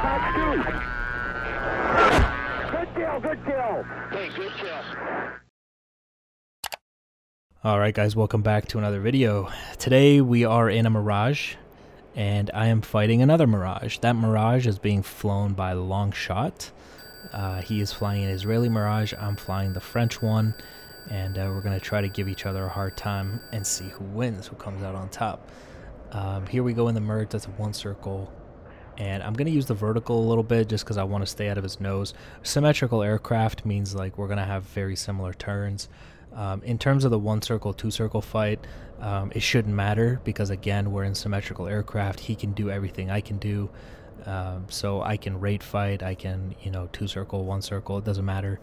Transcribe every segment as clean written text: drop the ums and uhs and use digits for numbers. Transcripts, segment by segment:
That's two. Good kill, good kill. Hey, good kill. Alright guys, welcome back to another video. Today we are in a Mirage, and I am fighting another Mirage. That Mirage is being flown by Longshot. He is flying an Israeli Mirage, I'm flying the French one, and we're going to try to give each other a hard time and see who wins, who comes out on top. Here we go in the merge, that's one circle, and I'm going to use the vertical a little bit just because I want to stay out of his nose. Symmetrical aircraft means like we're going to have very similar turns. In terms of the one circle, two circle fight, it shouldn't matter because again, we're in symmetrical aircraft. He can do everything I can do. So I can rate fight, I can, you know, two circle, one circle, it doesn't matter.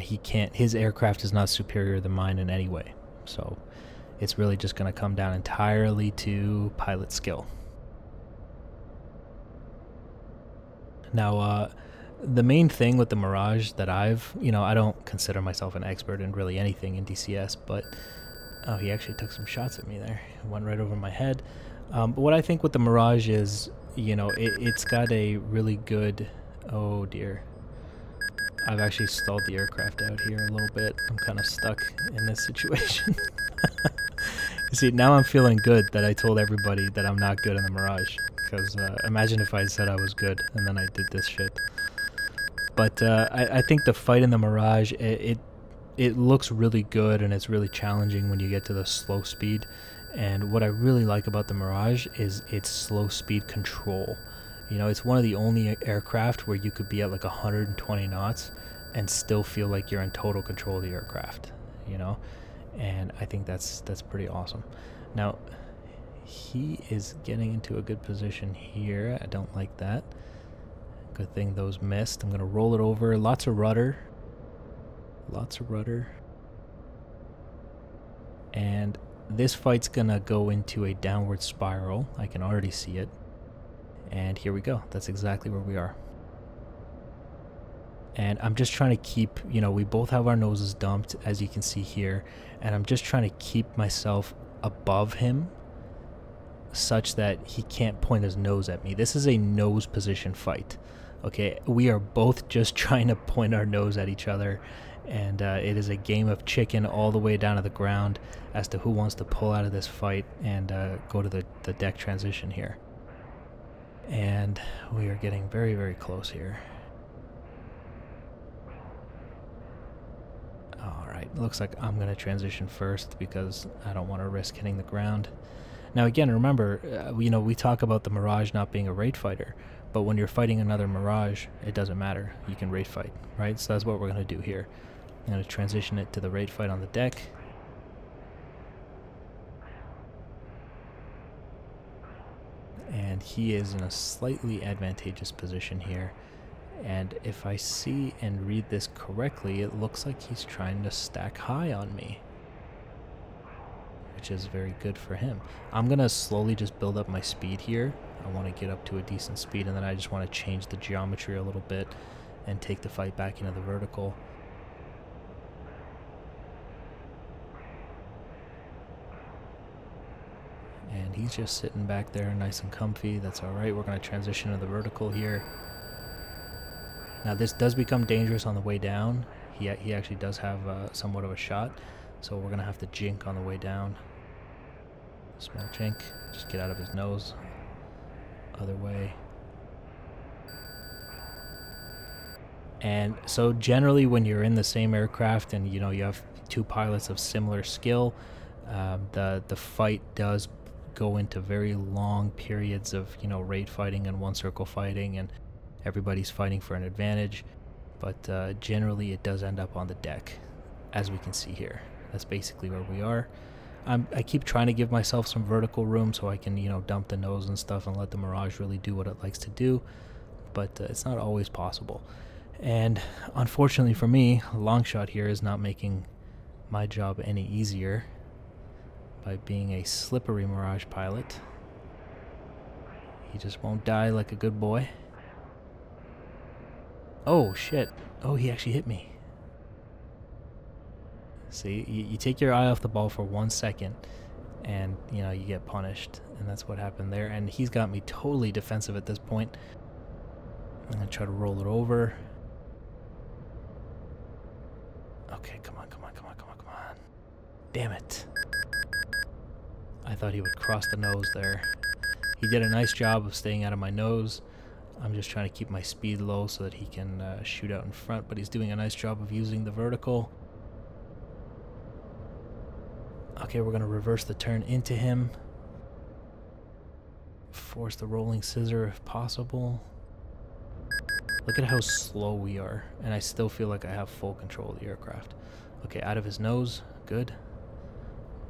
He can't, his aircraft is not superior than mine in any way. So it's really just going to come down entirely to pilot skill. Now, the main thing with the Mirage that I've, you know, I don't consider myself an expert in really anything in DCS, but, oh, he actually took some shots at me there. It went right over my head. But what I think with the Mirage is, you know, it's got a really good, oh dear. I've actually stalled the aircraft out here a little bit. I'm kind of stuck in this situation. See, now I'm feeling good that I told everybody that I'm not good in the Mirage. Because imagine if I said I was good and then I did this shit. But I think the fight in the Mirage, it looks really good and it's really challenging when you get to the slow speed. And what I really like about the Mirage is its slow speed control. You know, it's one of the only aircraft where you could be at like 120 knots and still feel like you're in total control of the aircraft, you know? And I think that's pretty awesome. Now, he is getting into a good position here. I don't like that. Good thing those missed. I'm gonna roll it over. Lots of rudder. Lots of rudder. And this fight's gonna go into a downward spiral. I can already see it. And here we go. That's exactly where we are. And I'm just trying to keep, you know, we both have our noses dumped, as you can see here. And I'm just trying to keep myself above him, such that he can't point his nose at me. This is a nose position fight. Okay, we are both just trying to point our nose at each other, and it is a game of chicken all the way down to the ground as to who wants to pull out of this fight and go to the deck transition here. And we are getting very, very close here. Alright, looks like I'm going to transition first because I don't want to risk hitting the ground. Now again, remember, you know, we talk about the Mirage not being a raid fighter, but when you're fighting another Mirage, it doesn't matter. You can raid fight, right? So that's what we're going to do here. I'm going to transition it to the raid fight on the deck. And he is in a slightly advantageous position here. And if I see and read this correctly, it looks like he's trying to stack high on me, which is very good for him. I'm going to slowly just build up my speed here. I want to get up to a decent speed, and then I just want to change the geometry a little bit and take the fight back into the vertical. And he's just sitting back there nice and comfy. That's alright. We're going to transition to the vertical here. Now this does become dangerous on the way down. He actually does have somewhat of a shot. So we're going to have to jink on the way down. Small jink. Just get out of his nose. Other way. And so generally when you're in the same aircraft and, you know, you have two pilots of similar skill, the fight does go into very long periods of, you know, raid fighting and one circle fighting, and everybody's fighting for an advantage. But generally it does end up on the deck, as we can see here. That's basically where we are. I keep trying to give myself some vertical room so I can, you know, dump the nose and stuff and let the Mirage really do what it likes to do, but it's not always possible. And unfortunately for me, Longshot here is not making my job any easier by being a slippery Mirage pilot. He just won't die like a good boy. Oh shit, oh he actually hit me. See, you take your eye off the ball for 1 second and, you know, you get punished, and that's what happened there. And he's got me totally defensive at this point. I'm gonna try to roll it over. Okay, come on, come on, come on, come on, come on. Damn it. I thought he would cross the nose there. He did a nice job of staying out of my nose. I'm just trying to keep my speed low so that he can shoot out in front, but he's doing a nice job of using the vertical. Okay, we're going to reverse the turn into him. Force the rolling scissor if possible. Look at how slow we are, and I still feel like I have full control of the aircraft. Okay, out of his nose. Good.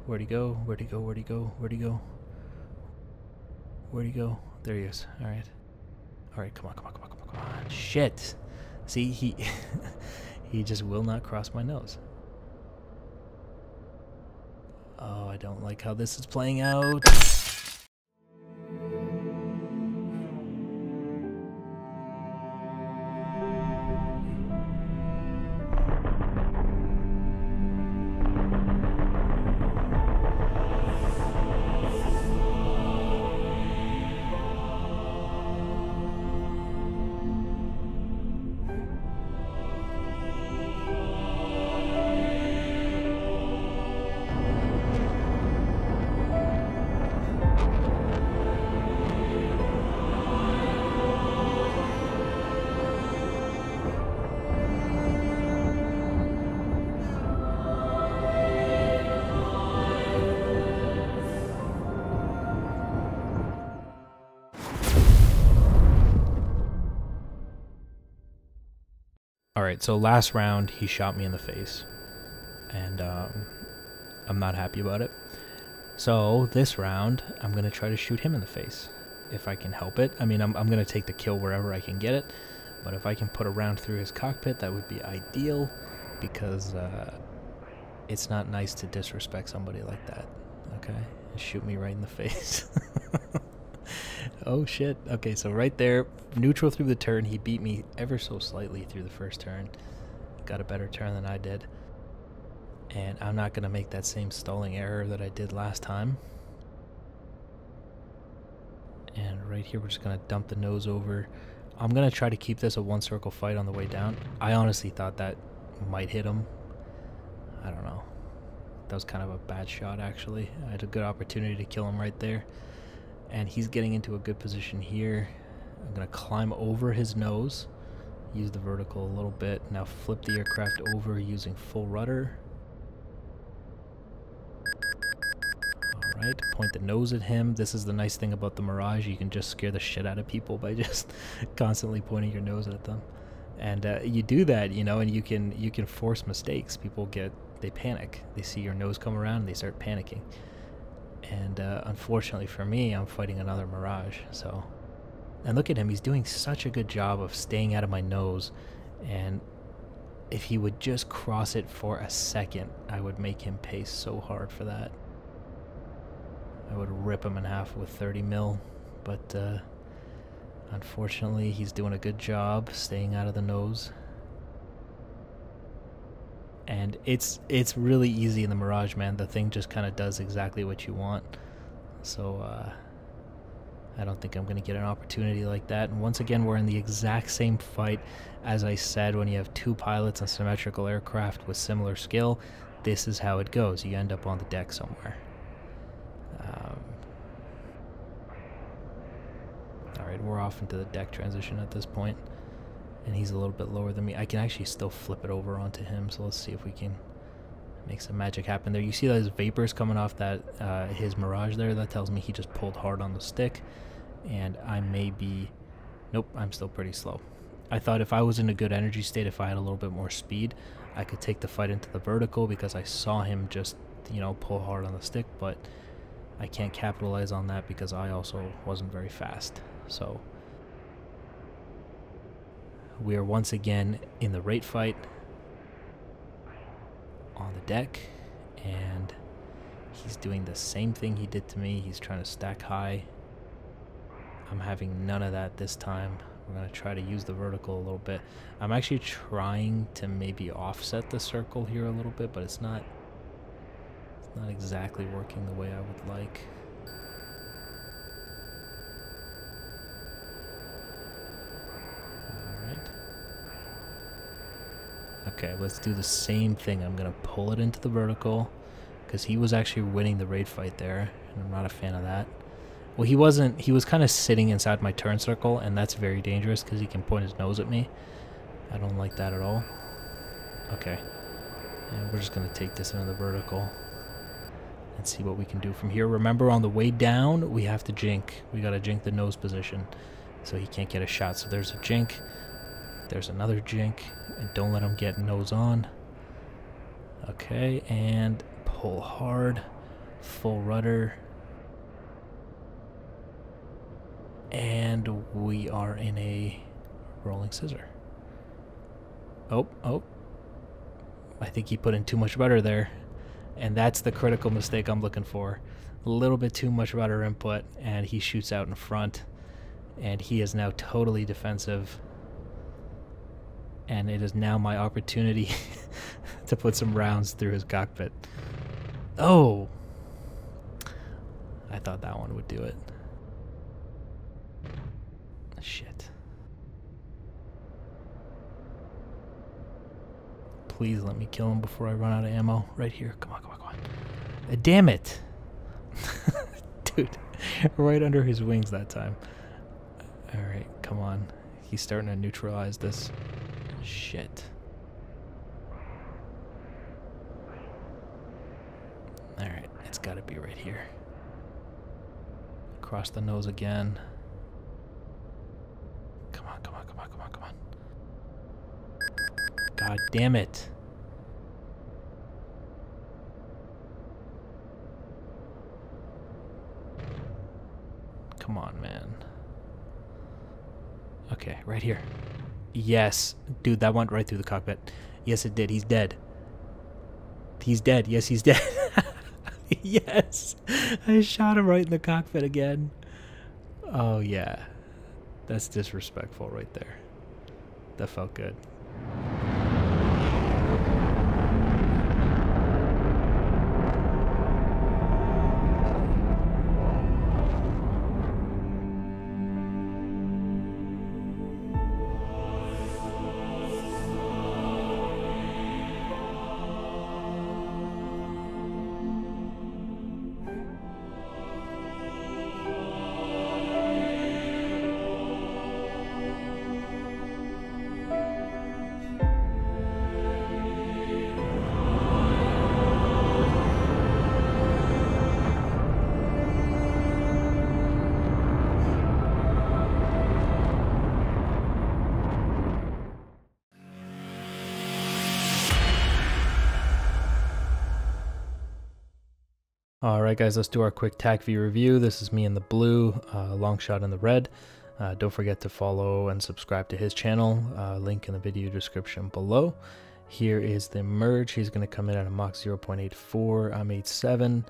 Where'd he go? Where'd he go? Where'd he go? Where'd he go? Where'd he go? There he is. All right. All right, come on, come on, come on, come on, come on. Shit. See, he he just will not cross my nose. Oh, I don't like how this is playing out. Alright, so last round, he shot me in the face, and I'm not happy about it. So this round, I'm going to try to shoot him in the face, if I can help it. I mean, I'm going to take the kill wherever I can get it, but if I can put a round through his cockpit, that would be ideal, because it's not nice to disrespect somebody like that, okay? Shoot me right in the face. Oh shit. Okay, so right there, neutral through the turn. He beat me ever so slightly through the first turn. Got a better turn than I did. And I'm not going to make that same stalling error that I did last time. And right here, we're just going to dump the nose over. I'm going to try to keep this a one circle fight on the way down. I honestly thought that might hit him. I don't know. That was kind of a bad shot, actually. I had a good opportunity to kill him right there. And he's getting into a good position here. I'm gonna climb over his nose, use the vertical a little bit, now flip the aircraft over using full rudder. All right, point the nose at him. This is the nice thing about the Mirage. You can just scare the shit out of people by just constantly pointing your nose at them. And you do that, you know, and you can force mistakes. People they panic. They see your nose come around and they start panicking. And unfortunately for me, I'm fighting another Mirage, so... And look at him, he's doing such a good job of staying out of my nose, and if he would just cross it for a second, I would make him pay so hard for that. I would rip him in half with 30 mil, but unfortunately he's doing a good job staying out of the nose. And it's really easy in the Mirage, man. The thing just kind of does exactly what you want. So I don't think I'm going to get an opportunity like that. And once again, we're in the exact same fight. As I said, when you have two pilots on symmetrical aircraft with similar skill, this is how it goes. You end up on the deck somewhere. All right, we're off into the deck transition at this point. And he's a little bit lower than me. I can actually still flip it over onto him, so let's see if we can make some magic happen there. You see those vapors coming off that his Mirage there? That tells me he just pulled hard on the stick, and I may be... Nope, I'm still pretty slow. I thought if I was in a good energy state, if I had a little bit more speed, I could take the fight into the vertical because I saw him just, you know, pull hard on the stick, but I can't capitalize on that because I also wasn't very fast, so... We are once again in the rate fight on the deck, and he's doing the same thing he did to me. He's trying to stack high. I'm having none of that this time. We're going to try to use the vertical a little bit. I'm actually trying to maybe offset the circle here a little bit, but it's not exactly working the way I would like. Okay, let's do the same thing. I'm going to pull it into the vertical because he was actually winning the raid fight there, and I'm not a fan of that. Well, he wasn't. He was kind of sitting inside my turn circle, and that's very dangerous because he can point his nose at me. I don't like that at all. Okay. And we're just going to take this into the vertical and see what we can do from here. Remember, on the way down, we have to jink. We got to jink the nose position so he can't get a shot. So there's a jink. There's another jink. And don't let him get nose on. Okay, and pull hard. Full rudder. And we are in a rolling scissor. Oh, oh. I think he put in too much rudder there. And that's the critical mistake I'm looking for. A little bit too much rudder input, and he shoots out in front. And he is now totally defensive. And it is now my opportunity to put some rounds through his cockpit. Oh! I thought that one would do it. Shit. Please let me kill him before I run out of ammo. Right here. Come on, come on, come on. Damn it! Dude, right under his wings that time. Alright, come on. He's starting to neutralize this. Shit. Alright, it's gotta be right here. Across the nose again. Come on, come on, come on, come on, come on. God damn it. Come on, man. Okay, right here. Yes. Dude, that went right through the cockpit. Yes, it did. He's dead. He's dead. Yes, he's dead. Yes. I shot him right in the cockpit again. Oh, yeah. That's disrespectful right there. That felt good. Alright guys, let's do our quick TAC V review. This is me in the blue, Longshot in the red. Don't forget to follow and subscribe to his channel, link in the video description below. Here is the merge. He's going to come in at a Mach 0.84, I'm 87,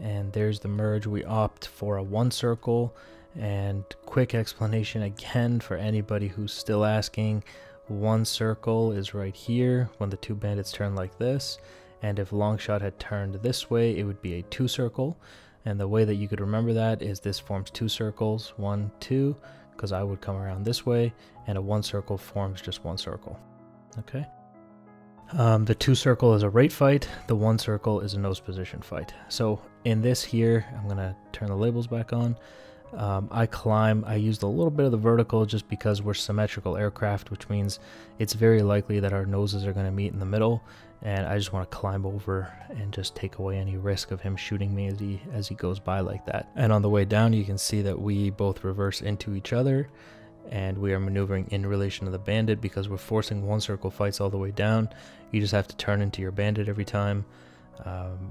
and there's the merge. We opt for a one circle, and quick explanation again for anybody who's still asking, one circle is right here when the two bandits turn like this. And if Longshot had turned this way, it would be a two circle. And the way that you could remember that is this forms two circles, 1, 2, because I would come around this way, and a one circle forms just one circle. Okay. The two circle is a rate fight. The one circle is a nose position fight. So in this here, I'm going to turn the labels back on. I climb. I used a little bit of the vertical just because we're symmetrical aircraft, which means it's very likely that our noses are going to meet in the middle, and I just want to climb over and just take away any risk of him shooting me as he goes by like that. And on the way down, you can see that we both reverse into each other, and we are maneuvering in relation to the bandit because we're forcing one circle fights all the way down. You just have to turn into your bandit every time.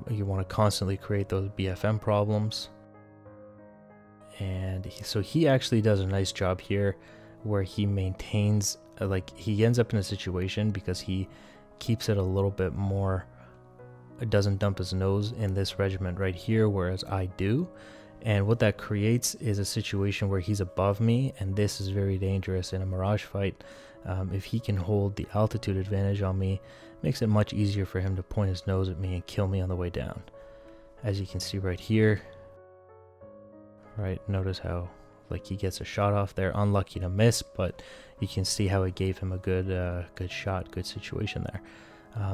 You want to constantly create those BFM problems. And so he actually does a nice job here where he maintains, like, he ends up in a situation because he keeps it a little bit more, doesn't dump his nose in this regiment right here, whereas I do. And what that creates is a situation where he's above me, and this is very dangerous in a Mirage fight. If he can hold the altitude advantage on me, it makes it much easier for him to point his nose at me and kill me on the way down. As you can see right here. Right, notice how Like, he gets a shot off there, unlucky to miss, but you can see how it gave him a good good shot, good situation there.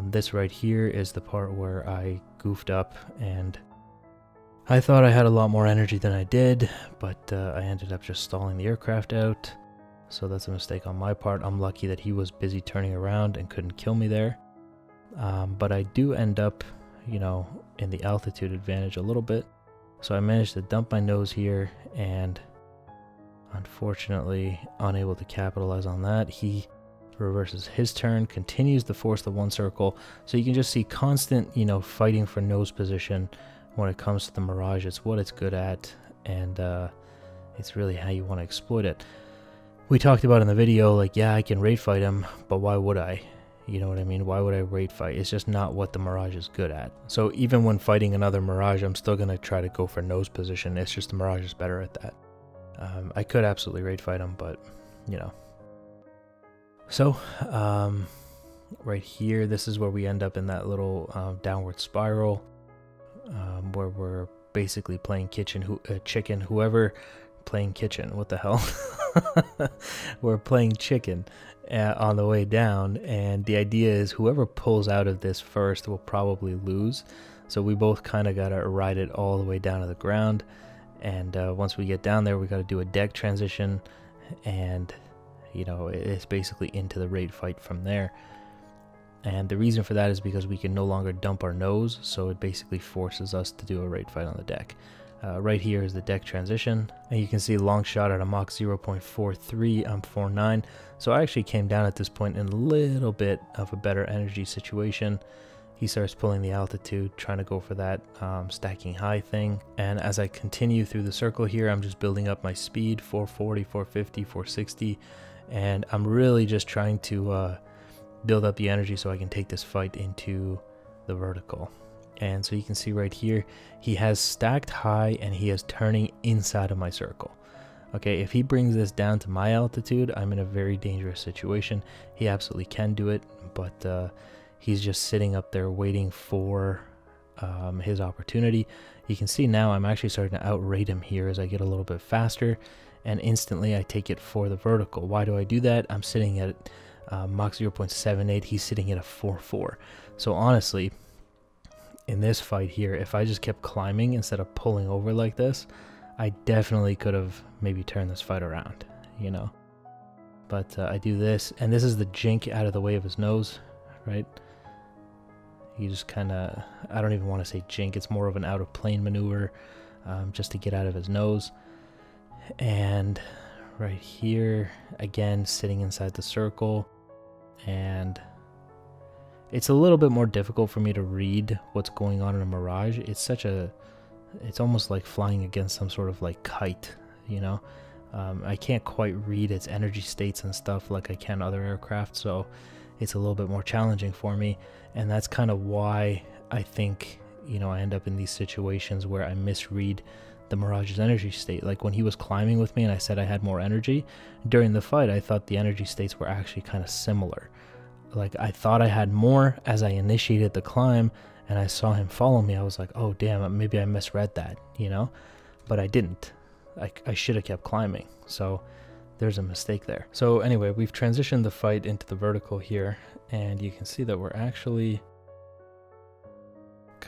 This right here is the part where I goofed up, and I thought I had a lot more energy than I did, but I ended up just stalling the aircraft out. So that's a mistake on my part. I'm lucky that he was busy turning around and couldn't kill me there. But I do end up, you know, in the altitude advantage a little bit. So I managed to dump my nose here, and unfortunately unable to capitalize on that. He reverses his turn, continues to force the one circle. So you can just see constant, you know, fighting for nose position when it comes to the Mirage. It's what it's good at, and it's really how you want to exploit it. We talked about in the video, like, yeah, I can raid fight him, but why would I? You know what I mean? Why would I raid fight? It's just not what the Mirage is good at. So even when fighting another Mirage, I'm still going to try to go for nose position. It's just the Mirage is better at that. I could absolutely raid fight him, but, you know. So, right here, this is where we end up in that little downward spiral, where we're basically playing chicken, whoever, playing kitchen, what the hell? We're playing chicken on the way down, and the idea is whoever pulls out of this first will probably lose. So we both kind of got to ride it all the way down to the ground, and once we get down there, we got to do a deck transition, and you know, it's basically into the raid fight from there. And the reason for that is because we can no longer dump our nose, so it basically forces us to do a raid fight on the deck. Right here is the deck transition, and you can see Longshot at a Mach 0.43, I'm 4.9, so I actually came down at this point in a little bit of a better energy situation. He starts pulling the altitude, trying to go for that stacking high thing, and as I continue through the circle here, I'm just building up my speed, 440, 450, 460, and I'm really just trying to build up the energy so I can take this fight into the vertical. And so you can see right here, he has stacked high and he is turning inside of my circle. Okay, if he brings this down to my altitude, I'm in a very dangerous situation. He absolutely can do it, but he's just sitting up there waiting for his opportunity. You can see now I'm actually starting to outrate him here as I get a little bit faster, and instantly I take it for the vertical. Why do I do that? I'm sitting at Mach 0.78, he's sitting at a 4.4. So honestly, in this fight here, if I just kept climbing instead of pulling over like this, I definitely could have maybe turned this fight around, you know. But I do this, and this is the jink out of the way of his nose, right? You just kind of, I don't even want to say jink, it's more of an out of plane maneuver, just to get out of his nose. And right here, again, sitting inside the circle, and it's a little bit more difficult for me to read what's going on in a Mirage. It's such a, it's almost like flying against some sort of like kite, you know. I can't quite read its energy states and stuff like I can other aircraft, so it's a little bit more challenging for me. And that's kind of why I think, you know, I end up in these situations where I misread the Mirage's energy state. Like when he was climbing with me and I said I had more energy, during the fight I thought the energy states were actually kind of similar. Like, I thought I had more as I initiated the climb, and I saw him follow me. I was like, oh damn, maybe I misread that, you know? But I didn't. I should have kept climbing, so there's a mistake there. So anyway, we've transitioned the fight into the vertical here, and you can see that we're actually,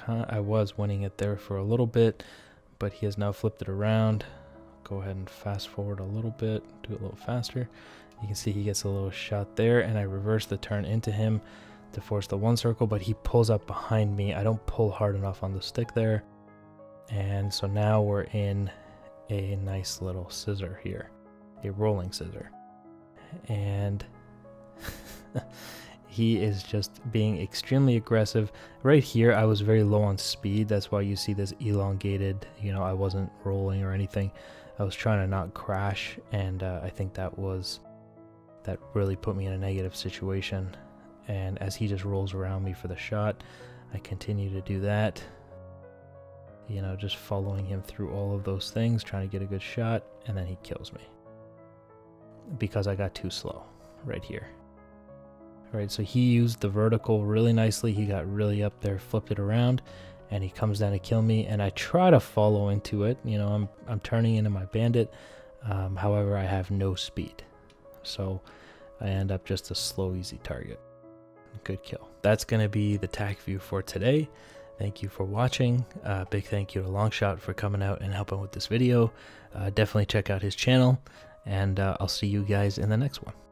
I was winning it there for a little bit, but he has now flipped it around. Go ahead and fast forward a little bit, do it a little faster. You can see he gets a little shot there, and I reverse the turn into him to force the one circle, but he pulls up behind me. I don't pull hard enough on the stick there, and so now we're in a nice little scissor here, a rolling scissor, and he is just being extremely aggressive. Right here I was very low on speed, that's why you see this elongated, you know, I wasn't rolling or anything. I was trying to not crash, and I think that really put me in a negative situation. And as he just rolls around me for the shot, I continue to do that, you know, just following him through all of those things, trying to get a good shot, and then he kills me because I got too slow right here. All right, so he used the vertical really nicely. He got really up there, flipped it around, and he comes down to kill me, and I try to follow into it. You know, I'm turning into my bandit, However, I have no speed, so I end up just a slow, easy target. Good kill. That's going to be the TAC view for today. Thank you for watching. Big thank you to Longshot for coming out and helping with this video. Definitely check out his channel, and I'll see you guys in the next one.